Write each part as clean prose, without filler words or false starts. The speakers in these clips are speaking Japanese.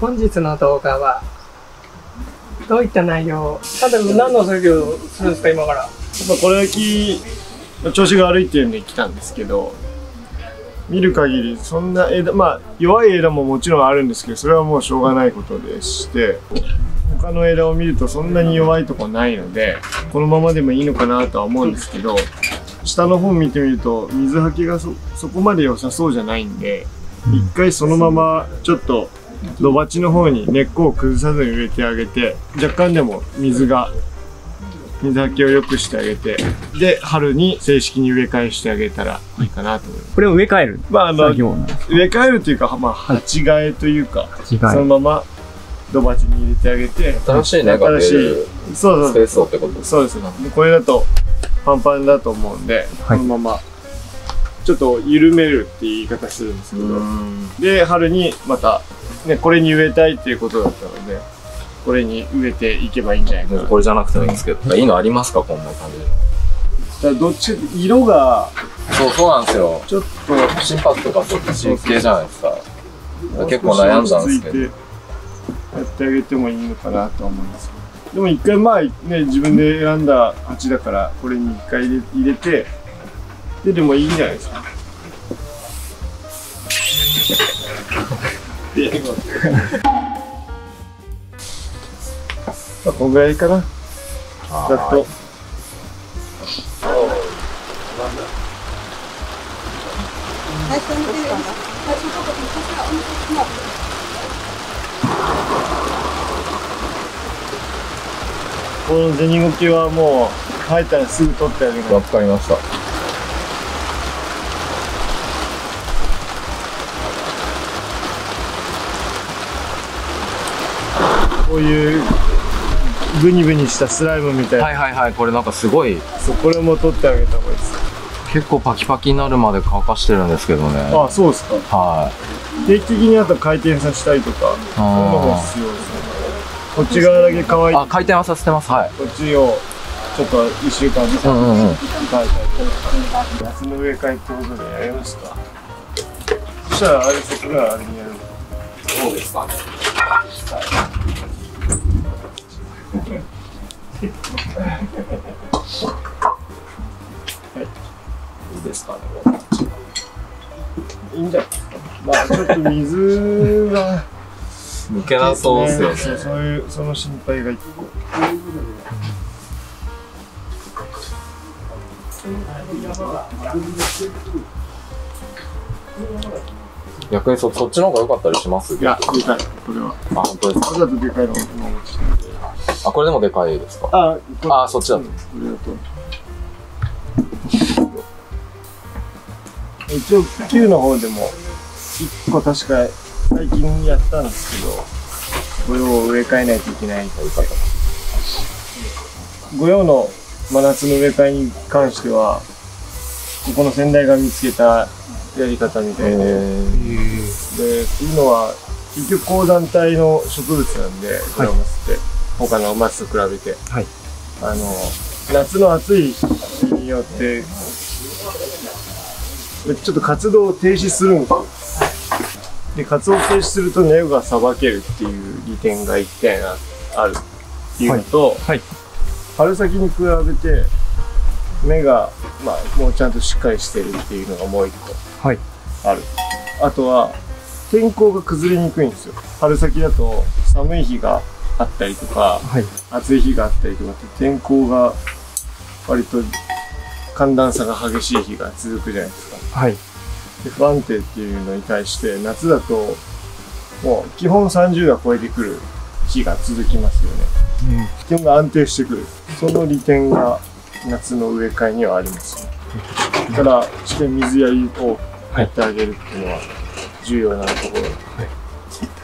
本日の動画はどういった内容、ただ何の作業をするんですか、今から。これだけ調子が悪いっていうんで来たんですけど、見る限りそんな枝、まあ弱い枝ももちろんあるんですけど、それはもうしょうがないことでして、他の枝を見るとそんなに弱いとこないので、このままでもいいのかなとは思うんですけど、下の方見てみると水はけが そこまで良さそうじゃないんで、一回そのままちょっと土鉢の方に根っこを崩さずに植えてあげて、若干でも水はけを良くしてあげて、で春に正式に植え替えしてあげたらいいかなと思います。これを植え替える、まあ植え替えるというか、まあ、鉢替えというか、そのまま土鉢に入れてあげて、新しい根が出るスペースをってことです。そうですね。これだとパンパンだと思うんで、はい、このままちょっと緩めるっていう言い方するんですけど、で春にまた、ね、これに植えたいっていうことだったので、これに植えていけばいいんじゃないかな。これじゃなくてもいいんですけど、いいのありますか、こんな感じの。だからどっち色がそうなんですよ。ちょっと心拍とかそっち系じゃないですか。結構悩んだんですけど、やってあげてもいいのかなと思うんですけど、でも一回まあね、自分で選んだ鉢だから、これに一回入れてでもいいんじゃないですか。まあこんぐらいかな。ざっと。この銭ゴキはもう生えたらすぐ取ってあげる。わかりました。こういうグニグニしたスライムみたいな。はいはいはい、これなんかすごい。そう、これも取ってあげた方がいいです。結構パキパキになるまで乾かしてるんですけどね。あ、そうですか。はい。定期的にあと回転させたりとか、そんなのが必要ですね。こっち側だけ乾いて。あ、回転はさせてます。はい。こっちをちょっと1週間ずつ乾いたりとか。夏の植え替えってことでやりました。そしたらあれ、そこがあれにやる。そうですか。はい、いいですかね。いいんじゃないですか。まあちょっと水が抜けなそうですよね。そういうその心配が一個。逆にそっちの方が良かったりします？いや、でかい、これは。あ、本当ですか。これだとでかいの。あ、これでもでかいですか。あ、そっちだと。これだと。一応、旧の方でも、1個確か最近やったんですけど、これを植え替えないといけないという方。御用の真夏の植え替えに関しては、ここの先代が見つけたやり方みたいな。で、っていうのは、結局高団体の植物なんで、これを吸って。他の松と比べて、はい、夏の暑い日によってちょっと活動を停止するんですよ。で、活動を停止すると根がさばけるっていう利点が一点あるっていうのと、はいはい、春先に比べて根が、まあ、もうちゃんとしっかりしてるっていうのがもう一個ある、はい、あとは天候が崩れにくいんですよ。春先だと寒い日があったりとか、はい、暑い日があったりとかって天候が割と寒暖差が激しい日が続くじゃないですか、はい、で不安定っていうのに対して夏だともう基本30度を超えてくる日が続きますよね、うん、気温が安定してくる。その利点が夏の植え替えにはありますね。だからして水やりをやってあげるっていうのは重要なところで、はい、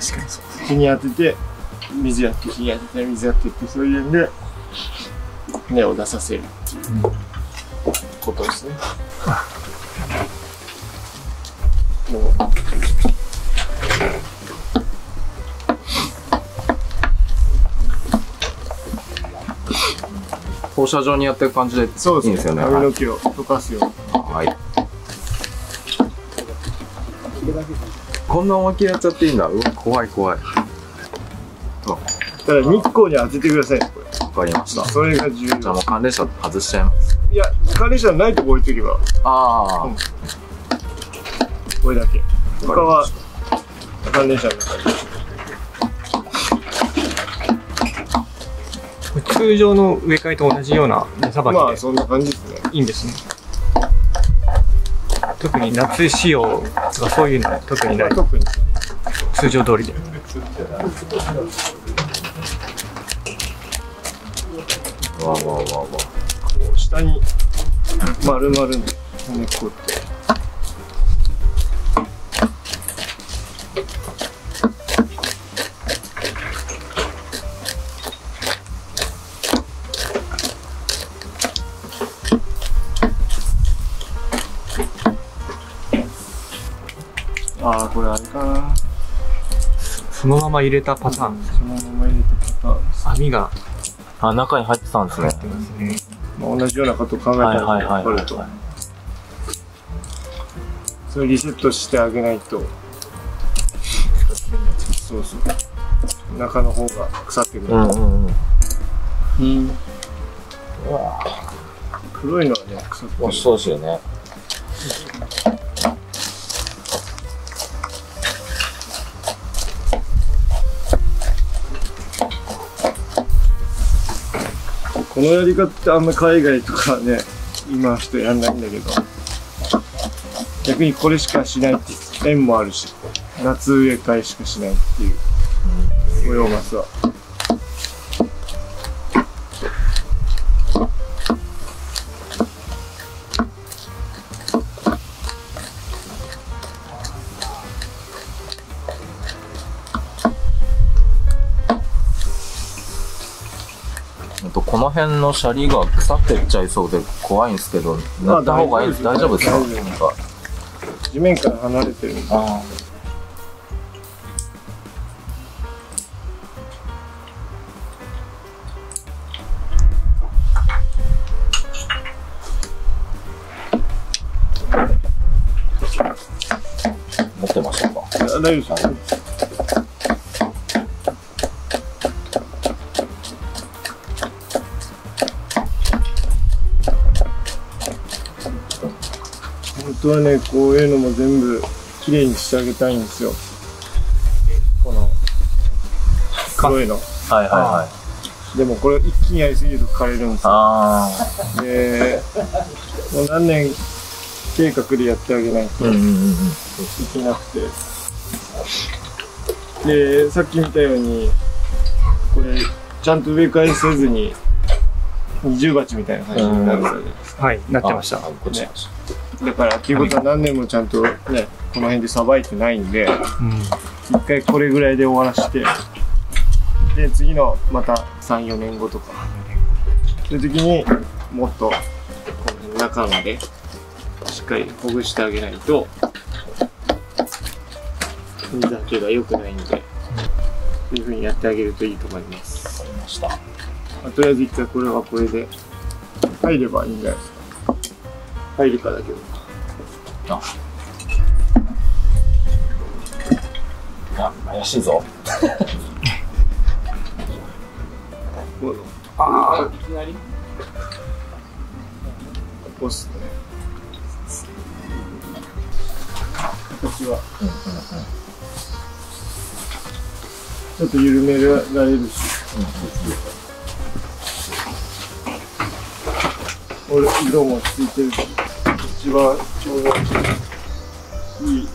確かにそうですね。日に当てて水やって日やって水やってってそういうんで根を出させるっていうことですね。でも放射状にやってる感じでいいんですよね。そうですね。髪の毛を溶かすよ。はい。こんな思いっきりやっちゃっていいんだ。うわ、怖い怖い。と。だから日光に当ててください。わかりました。それが重要。じゃあもう寒冷紗外しちゃいます。いや、寒冷紗ないとこ置いとけば。ああ、うん。これだけ。他は寒冷紗の中に。通常の植え替えと同じような根さばきで、まあそんな感じですね。いいんですね。特に夏仕様とかそういうのは特にない。通常通りで。わわわわ。こう下に丸々ね、根っこって。ああ、これあれかな。そのまま入れたパターン。そのまま入れたパターン。網が。あ、中に入ってたんですね。入ってますね。まあ、同じようなことを考えたら、これと。それリセットしてあげないと。そうそう。中の方が腐ってくる。うん。うわ。黒いのはね、腐ってる。そうですよね。このやり方ってあんま海外とかね、今の人やんないんだけど、逆にこれしかしないっていう、縁もあるし、夏植え替えしかしないっていう、オヨウマスは。この辺のシャリが腐ってっちゃいそうで怖いんですけど、塗った方がいいです。大丈夫ですか？地面から離れてるんで。持ってましたか？大丈夫ですか？本当はね、こういうのも全部きれいにしてあげたいんですよ。この黒いの。はいはいはい。でもこれ一気にやりすぎると枯れるんですよ。で、もう何年計画でやってあげないといけなくて。で、さっき見たようにこれちゃんと植え替えせずに二重鉢みたいな感じになるじゃないですか。はい、なってました。だからっていうことは何年もちゃんとね、この辺でさばいてないんで、一回これぐらいで終わらして、で次のまた3、4年後とかそういう時にもっとこの中までしっかりほぐしてあげないと水はけが良くないんで、そういうふうにやってあげるといいと思います。わかりました。とりあえず一回これはこれで入ればいいんじゃないですか。入るかだけど。あ、怪しいぞ。ああ、いきなり。押すね。私は。ちょっと緩められるし。俺、色もついてるし。一番ちょうどいい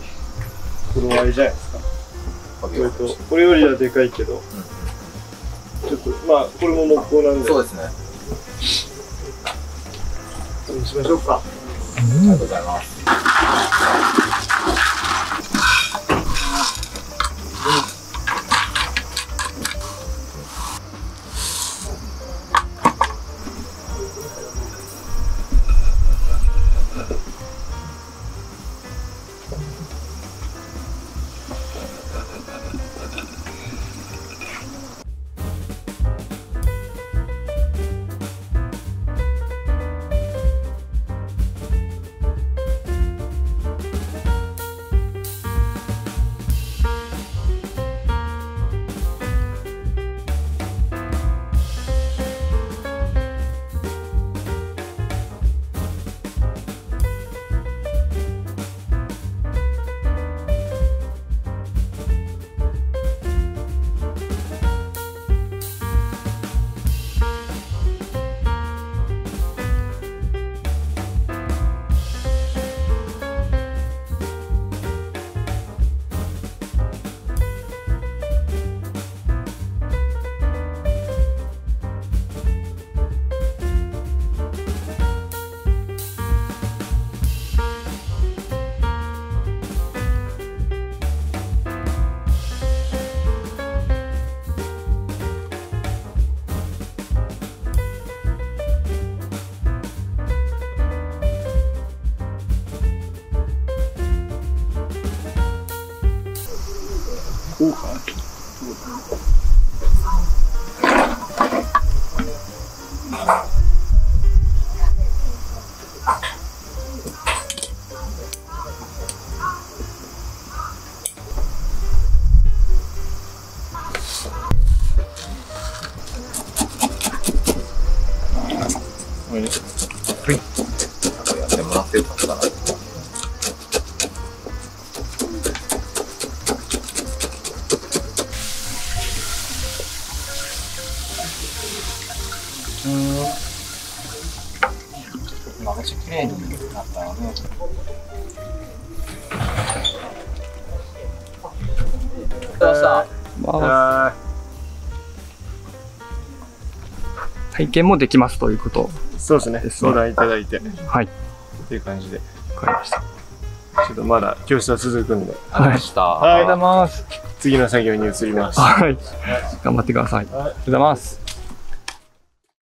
頃合いじゃないですか。これよりはでかいけど、ちょっとまあこれも木工なんで。そうですね。これにしましょうか。ありがとうございます。めっちゃ綺麗になったわね。体験もできますということ。そうですね。相談いただいて、はい。っていう感じで。わかりました。ちょっとまだ教室は続くんで。ありました。はい。ありがとうございます。次の作業に移ります。はい。頑張ってください。ありがとうございます。